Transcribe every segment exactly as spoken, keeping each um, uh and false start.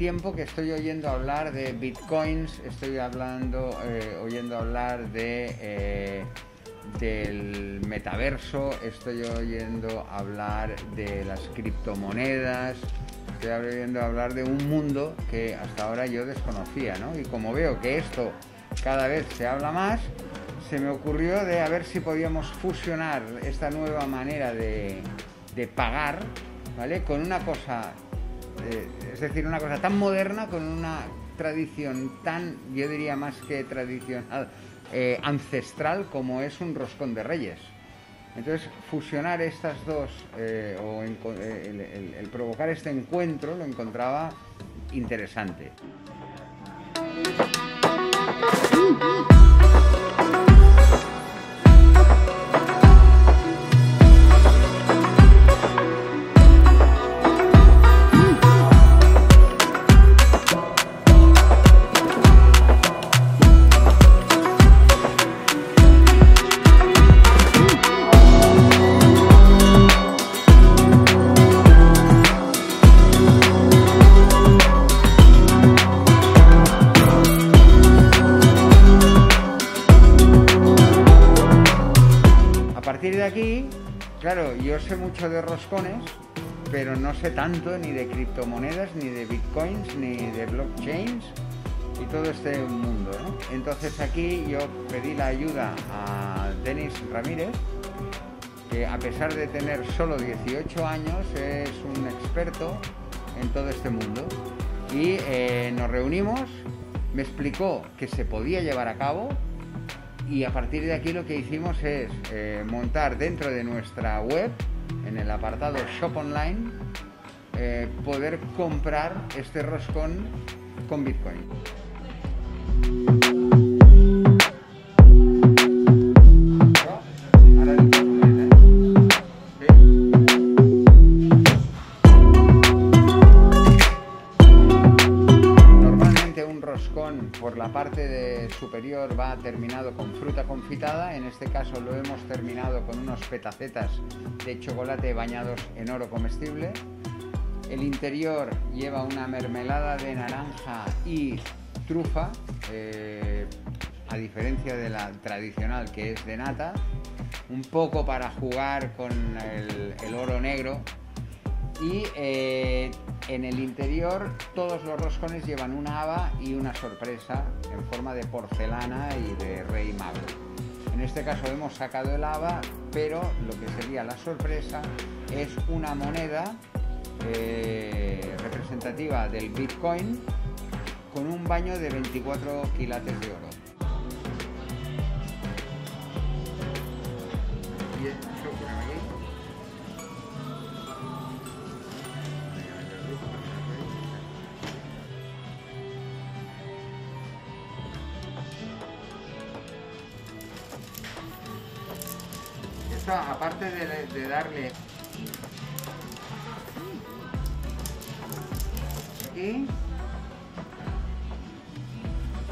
tiempo que estoy oyendo hablar de bitcoins, estoy hablando, eh, oyendo hablar de eh, del metaverso, estoy oyendo hablar de las criptomonedas, estoy oyendo hablar de un mundo que hasta ahora yo desconocía, ¿no? Y como veo que esto cada vez se habla más, se me ocurrió de a ver si podíamos fusionar esta nueva manera de, de pagar, ¿vale? Con una cosa, eh, es decir, una cosa tan moderna, con una tradición tan, yo diría más que tradicional, eh, ancestral, como es un roscón de reyes. Entonces, fusionar estas dos, eh, o en, el, el, el provocar este encuentro, lo encontraba interesante. Aquí, claro, yo sé mucho de roscones, pero no sé tanto ni de criptomonedas, ni de bitcoins, ni de blockchains y todo este mundo, ¿no? Entonces aquí yo pedí la ayuda a Denis Ramírez, que a pesar de tener solo dieciocho años es un experto en todo este mundo, y eh, nos reunimos, me explicó que se podía llevar a cabo. Y a partir de aquí lo que hicimos es eh, montar dentro de nuestra web, en el apartado Shop Online, eh, poder comprar este roscón con Bitcoin. Por la parte de superior va terminado con fruta confitada, en este caso lo hemos terminado con unos petacetas de chocolate bañados en oro comestible. El interior lleva una mermelada de naranja y trufa, eh, a diferencia de la tradicional que es de nata, un poco para jugar con el, el oro negro. Y eh, en el interior todos los roscones llevan una haba y una sorpresa en forma de porcelana y de rey mago. En este caso hemos sacado el haba, pero lo que sería la sorpresa es una moneda eh, representativa del Bitcoin con un baño de veinticuatro quilates de oro. Aparte de, de darle aquí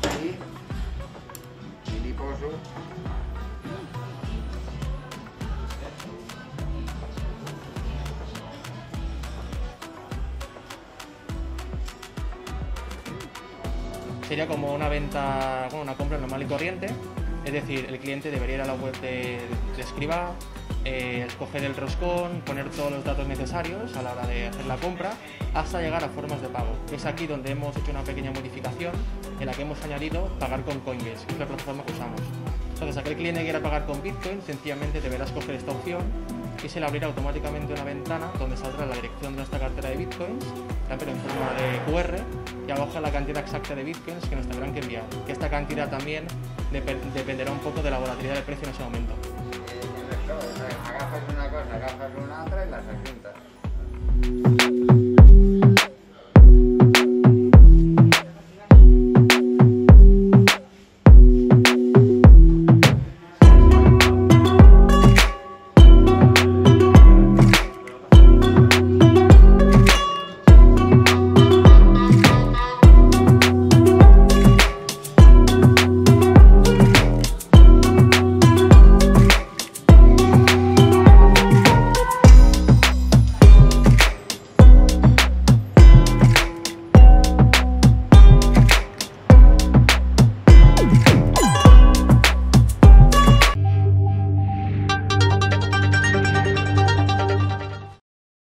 y, y liposo, sería como una venta, bueno, una compra normal y corriente. Es decir, el cliente debería ir a la web de, de Escribà, eh, escoger el roscón, poner todos los datos necesarios a la hora de hacer la compra, hasta llegar a formas de pago. Es aquí donde hemos hecho una pequeña modificación en la que hemos añadido pagar con Coinbase, que es la plataforma que usamos. Entonces, aquel cliente que quiera pagar con Bitcoin, sencillamente deberá escoger esta opción y se le abrirá automáticamente una ventana donde saldrá la dirección de nuestra cartera de Bitcoins, pero en forma de cu erre, y aloja la cantidad exacta de Bitcoins que nos tendrán que enviar. Esta cantidad también dependerá un poco de la volatilidad del precio en ese momento. Agafas una cosa, agafas una otra y las adjuntas.